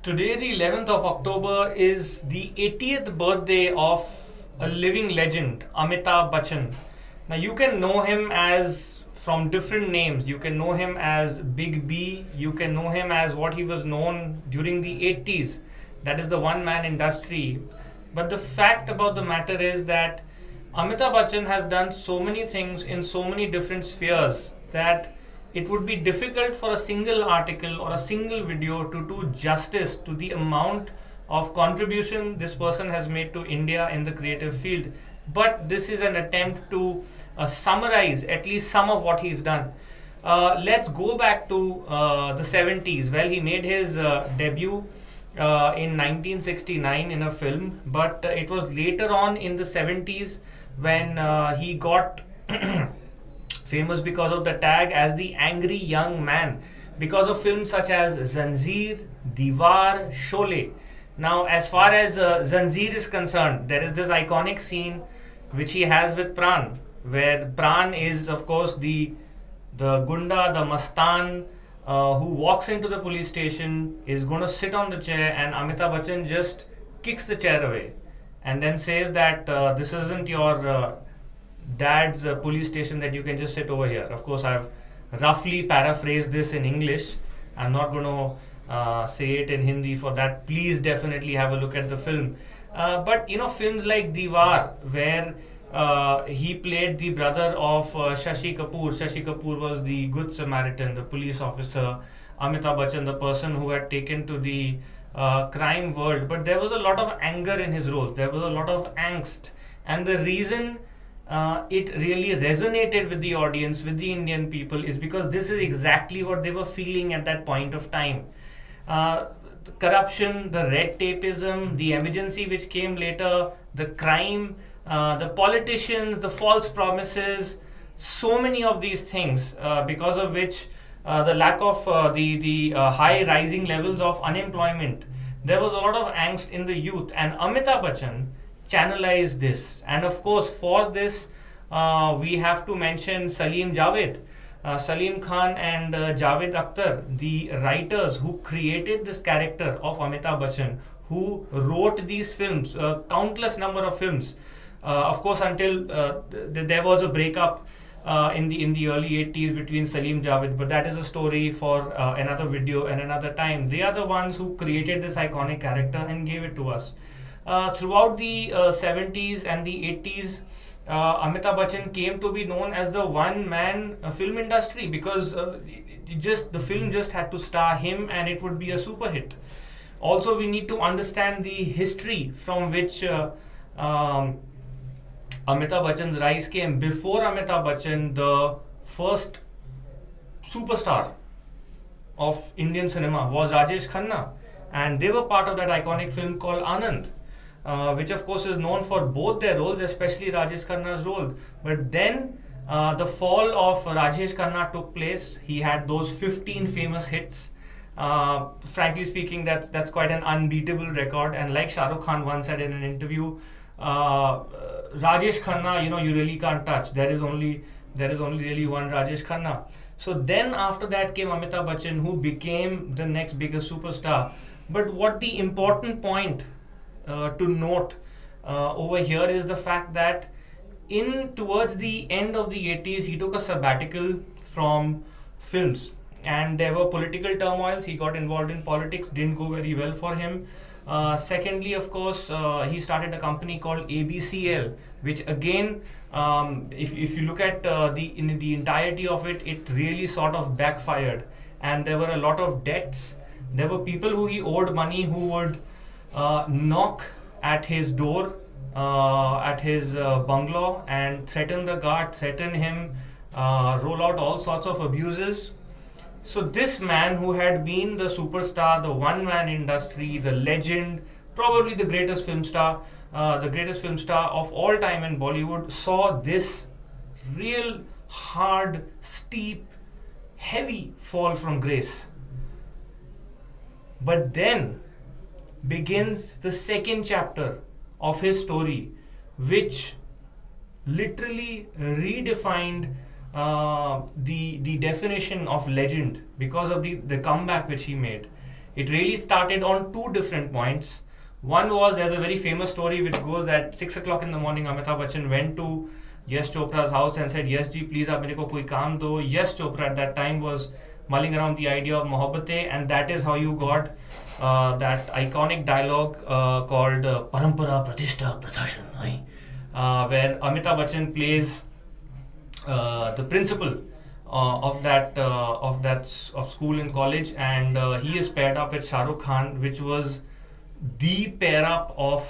Today, the 11th of October, is the 80th birthday of a living legend, Amitabh Bachchan. Now, you can know him as from different names. You can know him as Big B. You can know him as what he was known during the 80s. That is the one-man industry. But the fact about the matter is that Amitabh Bachchan has done so many things in so many different spheres that it would be difficult for a single article or a single video to do justice to the amount of contribution this person has made to India in the creative field. But this is an attempt to summarize at least some of what he's done. Let's go back to the 70s. Well, he made his debut in 1969 in a film, but it was later on in the 70s when he got famous because of the tag as the angry young man because of films such as Zanjeer, Deewaar, Shole. Now, as far as Zanjeer is concerned, there is this iconic scene which he has with Pran, where Pran is, of course, the gunda, the mastan, who walks into the police station, is going to sit on the chair, and Amitabh Bachchan just kicks the chair away and then says that this isn't your dad's police station that you can just sit over here. Of course, I've roughly paraphrased this in English. I'm not going to say it in Hindi. For that, please definitely have a look at the film. But, you know, films like Deewar, where he played the brother of Shashi Kapoor. Shashi Kapoor was the Good Samaritan, the police officer. Amitabh Bachchan, the person who had taken to the crime world. But there was a lot of anger in his role. There was a lot of angst. And the reason it really resonated with the audience, with the Indian people, is because this is exactly what they were feeling at that point of time. The corruption, the red tapeism, the emergency which came later, the crime, the politicians, the false promises, so many of these things, because of which the lack of the high rising levels of unemployment, there was a lot of angst in the youth, and Amitabh Bachchan channelized this. And of course, for this, we have to mention Salim Javed, Salim Khan and Javed Akhtar, the writers who created this character of Amitabh Bachchan, who wrote these films, countless number of films. Of course, until there was a breakup in the early 80s between Salim Javed, but that is a story for another video and another time. They are the ones who created this iconic character and gave it to us. Throughout the 70s and the 80s, Amitabh Bachchan came to be known as the one-man film industry, because the film just had to star him and it would be a super hit. Also, we need to understand the history from which Amitabh Bachchan's rise came. Before Amitabh Bachchan, the first superstar of Indian cinema was Rajesh Khanna, and they were part of that iconic film called Anand. Which of course is known for both their roles, especially Rajesh Khanna's role. But then the fall of Rajesh Khanna took place. He had those 15 famous hits. Frankly speaking, that's quite an unbeatable record. And like Shah Rukh Khan once said in an interview, Rajesh Khanna, you know, you really can't touch. There is only really one Rajesh Khanna. So then after that came Amitabh Bachchan, who became the next biggest superstar. But what the important point to note over here is the fact that towards the end of the 80s, he took a sabbatical from films, and there were political turmoils. He got involved in politics, didn't go very well for him. Secondly, of course, he started a company called ABCL, which again, if you look at the entirety of it, it really sort of backfired, and there were a lot of debts. There were people who he owed money who would knock at his door, at his bungalow, and threaten the guard, threaten him, roll out all sorts of abuses. So this man who had been the superstar, the one-man industry, the legend, probably the greatest film star of all time in Bollywood, saw this real hard, steep, heavy fall from grace. But then begins the second chapter of his story, which literally redefined the definition of legend because of the comeback which he made. It really started on two different points. One was, there's a very famous story which goes that 6 o'clock in the morning, Amitabh Bachchan went to Yash Chopra's house and said, "Yes ji, please aap mere ko koi kaam do." Yash Chopra at that time was mulling around the idea of Mohabbatein, and that is how you got that iconic dialogue called Parampara Pratishta Pratishthan, where Amitabh Bachchan plays the principal of school and college, and he is paired up with Shah Rukh Khan, which was the pair up of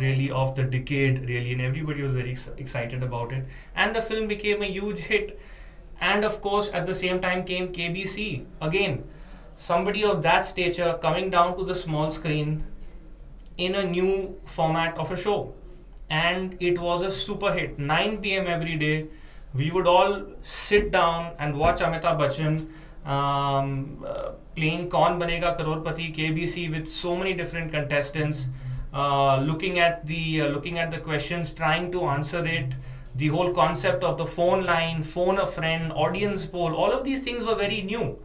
really of the decade, really, and everybody was very excited about it. And the film became a huge hit. And of course, at the same time came KBC. Again, somebody of that stature coming down to the small screen in a new format of a show. And it was a super hit. 9 p.m. every day, we would all sit down and watch Amitabh Bachchan playing Kaun Banega Karorpati, KBC, with so many different contestants, looking at the questions, trying to answer it. The whole concept of the phone line, phone a friend, audience poll, all of these things were very new.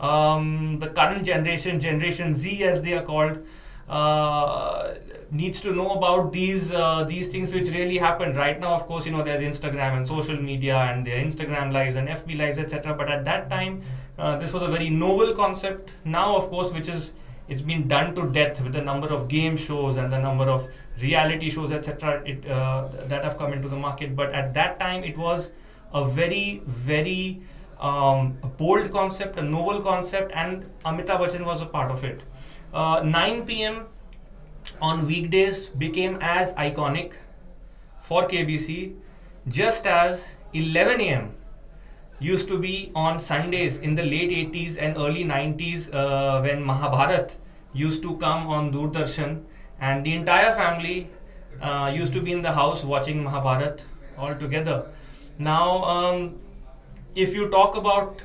The current generation, Generation Z as they are called, needs to know about these things which really happened. Right now, of course, you know, there's Instagram and social media and their Instagram lives and FB lives, etc. But at that time, this was a very novel concept. Now, of course, which is, it's been done to death with the number of game shows and the number of reality shows, etc. That have come into the market. But at that time, it was a very, very bold concept, a novel concept, and Amitabh Bachchan was a part of it. 9 p.m. on weekdays became as iconic for KBC, just as 11 a.m. used to be on Sundays in the late 80s and early 90s when Mahabharat used to come on Doordarshan, and the entire family used to be in the house watching Mahabharat all together. Now, if you talk about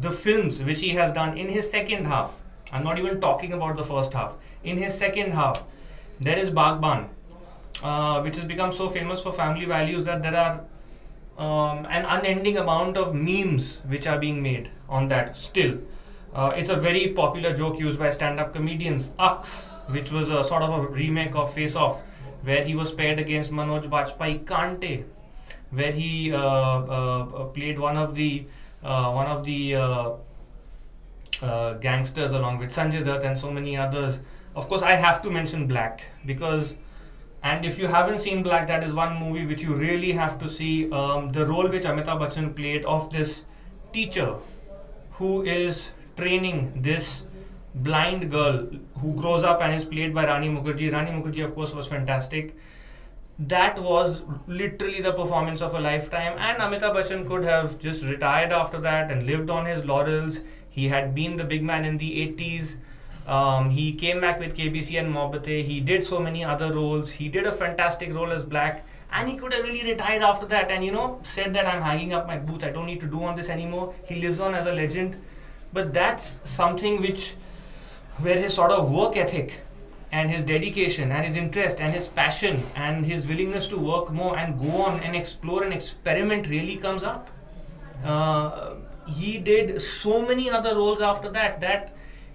the films which he has done in his second half, I'm not even talking about the first half. In his second half, there is Baagban, which has become so famous for family values that there are an unending amount of memes which are being made on that still. It's a very popular joke used by stand-up comedians. Ux, which was a sort of a remake of Face Off, where he was paired against Manoj Bajpayee Kante, where he played one of the gangsters along with Sanjay Dutt and so many others. Of course, I have to mention Black, because, and if you haven't seen Black, that is one movie which you really have to see. The role which Amitabh Bachchan played of this teacher who is training this blind girl who grows up and is played by Rani Mukherjee. Rani Mukherjee, of course, was fantastic. That was literally the performance of a lifetime, and Amitabh Bachchan could have just retired after that and lived on his laurels. He had been the big man in the 80s. He came back with KBC and Mohabbatein. He did so many other roles. He did a fantastic role as Black, and he could have really retired after that and, you know, said that I'm hanging up my boots, I don't need to do on this anymore. He lives on as a legend. But that's something which, where his sort of work ethic and his dedication and his interest and his passion and his willingness to work more and go on and explore and experiment really comes up. He did so many other roles after that that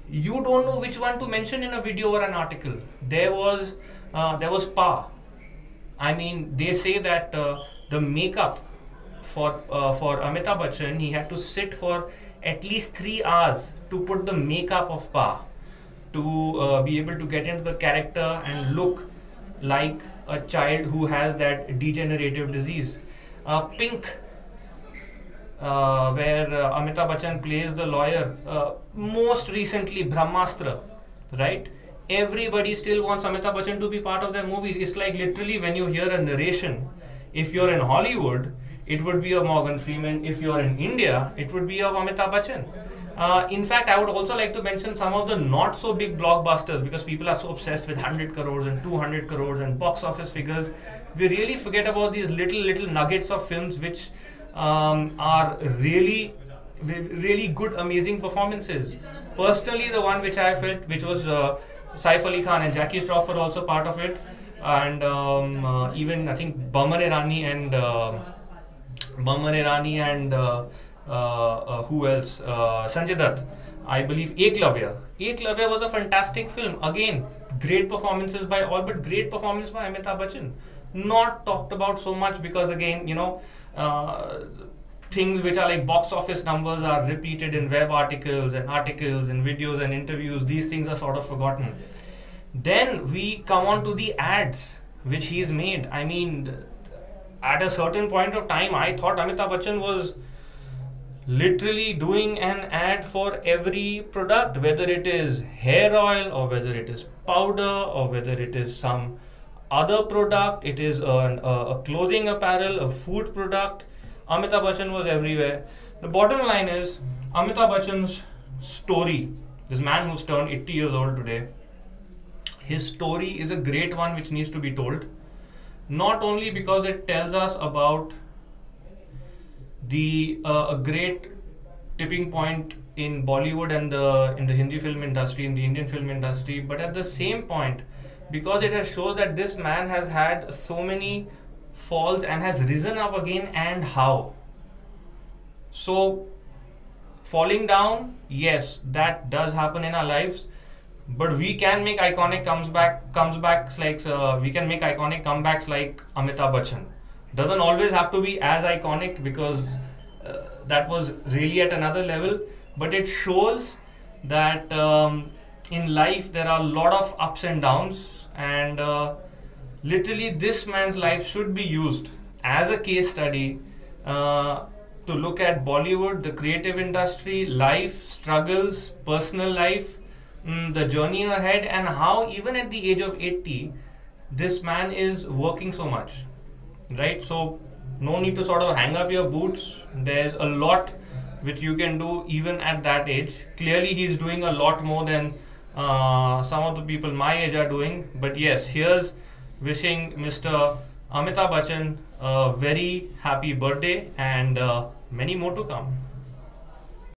you don't know which one to mention in a video or an article. There was Paa. I mean, they say that the makeup for Amitabh Bachchan, he had to sit for at least 3 hours to put the makeup of Paa, to be able to get into the character and look like a child who has that degenerative disease. Pink, where Amitabh Bachchan plays the lawyer. Most recently, Brahmastra, right? Everybody still wants Amitabh Bachchan to be part of their movies. It's like literally when you hear a narration, if you're in Hollywood, it would be of Morgan Freeman. If you're in India, it would be of Amitabh Bachchan. In fact, I would also like to mention some of the not so big blockbusters, because people are so obsessed with 100 crores and 200 crores and box office figures. We really forget about these little nuggets of films which are really good, amazing performances. Personally, the one which I felt, which was Saif Ali Khan and Jackie Shroff were also part of it, and even I think Bamar Irani and who else? Sanjay Dutt. I believe Eklavya. Eklavya was a fantastic film. Again, great performances by all, but great performance by Amitabh Bachchan. Not talked about so much because again, you know, things which are like box office numbers are repeated in web articles and videos and interviews. These things are sort of forgotten. Then we come on to the ads which he's made. I mean, at a certain point of time, I thought Amitabh Bachchan was literally doing an ad for every product, whether it is hair oil or whether it is powder or whether it is some other product, it is a clothing apparel, a food product. Amitabh Bachchan was everywhere. The bottom line is Amitabh Bachchan's story, this man who's turned 80 years old today, his story is a great one which needs to be told. Not only because it tells us about the a great tipping point in Bollywood and in the Hindi film industry, in the Indian film industry, but at the same point, because it shows that this man has had so many falls and has risen up again, and how. So falling down, yes, that does happen in our lives, but we can make iconic comebacks like we can make iconic comebacks like Amitabh Bachchan. Doesn't always have to be as iconic because that was really at another level, but it shows that in life there are a lot of ups and downs, and literally this man's life should be used as a case study to look at Bollywood, the creative industry, life, struggles, personal life, the journey ahead, and how even at the age of 80 this man is working so much. Right, so no need to sort of hang up your boots. There's a lot which you can do even at that age. Clearly he's doing a lot more than some of the people my age are doing, but yes, here's wishing Mr. Amitabh Bachchan a very happy birthday and many more to come.